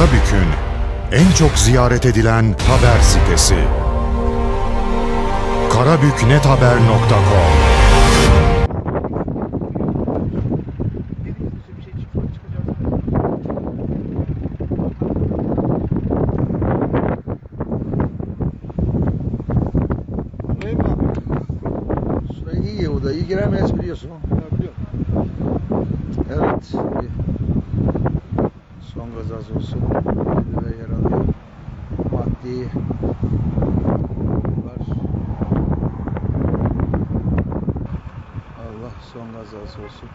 Karabük'ün en çok ziyaret edilen haber sitesi. karabüknethaber.com İyi giremeyiz biliyorsun. Ya, biliyorum. Evet. Son gazası olsun. Kendine yer alıyor. Maddi var. Allah son gazası olsun.